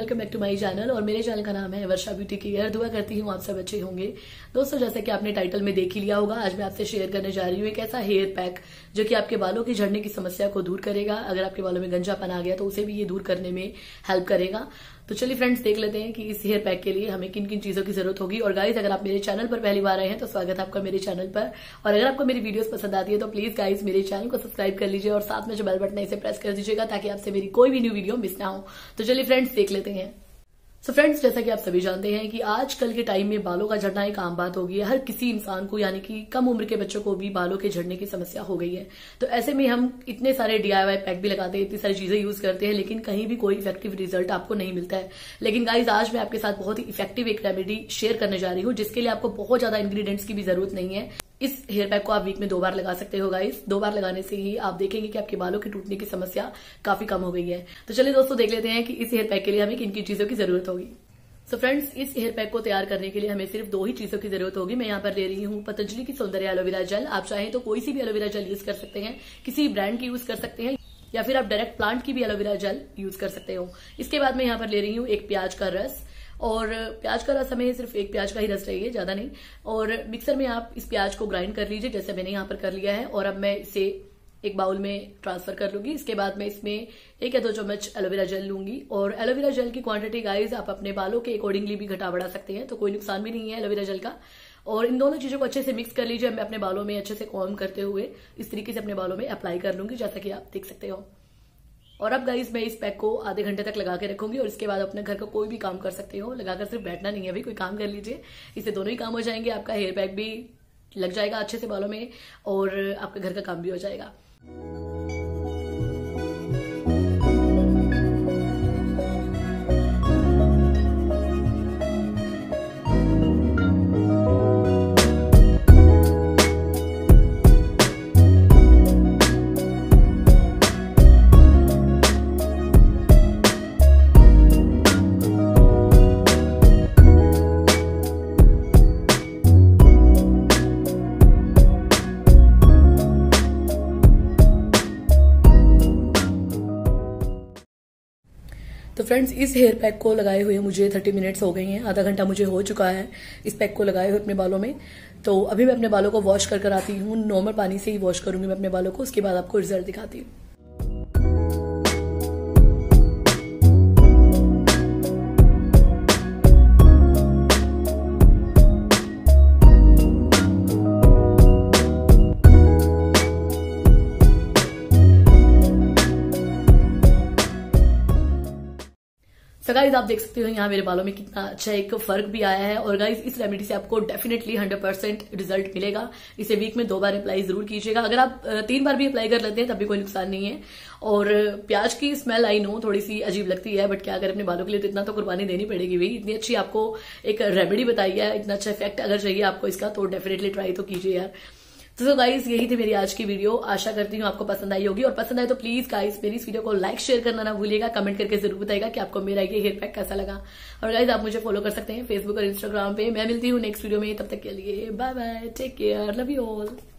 Welcome back to my channel. और मेरे channel का नाम है वर्षा ब्यूटी केयर। दुआ करती हूँ आप सब अच्छे होंगे। दोस्तों, जैसा कि आपने टाइटल में देख ही लिया होगा, आज मैं आपसे शेयर करने जा रही हूँ एक ऐसा हेयर पैक जो कि आपके बालों की झड़ने की समस्या को दूर करेगा। अगर आपके बालों में गंजापन आ गया तो उसे भी ये दूर करने में हेल्प करेगा। तो चलिए फ्रेंड्स, देख लेते हैं कि इस हेयर पैक के लिए हमें किन किन चीजों की जरूरत होगी। और गाइज, अगर आप मेरे चैनल पर पहली बार आए हैं तो स्वागत है आपका मेरे चैनल पर। और अगर आपको मेरी वीडियोस पसंद आती है तो प्लीज गाइज मेरे चैनल को सब्सक्राइब कर लीजिए और साथ में जो बेल बटन है इसे प्रेस कर दीजिएगा ताकि आपसे मेरी कोई भी न्यू वीडियो मिस ना हो। तो चलिए फ्रेंड्स, देख लेते हैं। सो फ्रेंड्स, जैसा कि आप सभी जानते हैं कि आजकल के टाइम में बालों का झड़ना एक आम बात हो गई है। हर किसी इंसान को, यानी कि कम उम्र के बच्चों को भी बालों के झड़ने की समस्या हो गई है। तो ऐसे में हम इतने सारे DIY पैक भी लगाते हैं, इतनी सारी चीजें यूज करते हैं, लेकिन कहीं भी कोई इफेक्टिव रिजल्ट आपको नहीं मिलता है। लेकिन गाइज, आज मैं आपके साथ बहुत ही इफेक्टिव एक रेमेडी शेयर करने जा रही हूँ जिसके लिए आपको बहुत ज्यादा इंग्रीडियंट्स की भी जरूरत नहीं है। इस हेयर पैक को आप वीक में 2 बार लगा सकते हो गाइस। 2 बार लगाने से ही आप देखेंगे कि आपके बालों की टूटने की समस्या काफी कम हो गई है। तो चलिए दोस्तों, देख लेते हैं कि इस हेयर पैक के लिए हमें किन किन चीजों की जरूरत होगी। सो फ्रेंड्स, इस हेयर पैक को तैयार करने के लिए हमें सिर्फ 2 ही चीजों की जरूरत होगी। मैं यहाँ पर ले रही हूँ पतंजलि की सौंदर्य एलोवेरा जेल। आप चाहें तो कोई सी भी एलोवेरा जेल यूज कर सकते हैं, किसी ब्रांड की यूज कर सकते हैं, या फिर आप डायरेक्ट प्लांट की भी एलोवेरा जेल यूज कर सकते हो। इसके बाद मैं यहाँ पर ले रही हूँ एक प्याज का रस। और प्याज का रस, हमें सिर्फ एक प्याज का ही रस चाहिए, ज्यादा नहीं। और मिक्सर में आप इस प्याज को ग्राइंड कर लीजिए जैसे मैंने यहाँ पर कर लिया है। और अब मैं इसे एक बाउल में ट्रांसफर कर लूंगी। इसके बाद मैं इसमें 1 या 2 चम्मच एलोवेरा जेल लूंगी। और एलोवेरा जेल की क्वांटिटी गाइज आप अपने बालों के अकॉर्डिंगली भी घटा बढ़ा सकते हैं, तो कोई नुकसान भी नहीं है एलोवेरा जेल का। और इन दोनों चीजों को अच्छे से मिक्स कर लीजिए। मैं अपने बालों में अच्छे से कॉम्ब करते हुए इस तरीके से अपने बालों में अप्लाई कर लूंगी जैसा कि आप देख सकते हो। और अब गाइज, मैं इस पैक को आधे घंटे तक लगा के रखूंगी और इसके बाद अपने घर का कोई भी काम कर सकते हो। लगाकर सिर्फ बैठना नहीं है, अभी कोई काम कर लीजिए। इससे दोनों ही काम हो जाएंगे, आपका हेयर पैक भी लग जाएगा अच्छे से बालों में और आपके घर का काम भी हो जाएगा। तो फ्रेंड्स, इस हेयर पैक को लगाए हुए मुझे 30 मिनट्स हो गई हैं। आधा घंटा मुझे हो चुका है इस पैक को लगाए हुए अपने बालों में। तो अभी मैं अपने बालों को वॉश कर आती हूँ। नॉर्मल पानी से ही वॉश करूंगी मैं अपने बालों को, उसके बाद आपको रिजल्ट दिखाती हूँ। तो गाइज, आप देख सकते हो यहाँ मेरे बालों में कितना अच्छा एक फर्क भी आया है। और गाइज, इस रेमेडी से आपको डेफिनेटली 100% रिजल्ट मिलेगा। इसे वीक में 2 बार अप्लाई जरूर कीजिएगा। अगर आप 3 बार भी अप्लाई कर लेते हैं तब भी कोई नुकसान नहीं है। और प्याज की स्मेल आई नो थोड़ी सी अजीब लगती है, बट क्या करें, अपने बालों के लिए तो इतना तो कुर्बानी देनी पड़ेगी भाई। इतनी अच्छी आपको एक रेमेडी बताई है, इतना अच्छा इफेक्ट अगर चाहिए आपको इसका तो डेफिनेटली ट्राई तो कीजिए यार। तो गाइज, यही थी मेरी आज की वीडियो। आशा करती हूँ आपको पसंद आई होगी। और पसंद आए तो प्लीज गाइज मेरी इस वीडियो को लाइक शेयर करना ना भूलिएगा। कमेंट करके जरूर बताइएगा कि आपको मेरा ये हेयर पैक कैसा लगा। और गाइज, आप मुझे फॉलो कर सकते हैं फेसबुक और इंस्टाग्राम पे। मैं मिलती हूँ नेक्स्ट वीडियो में, तब तक के लिए bye bye, take care, love you all.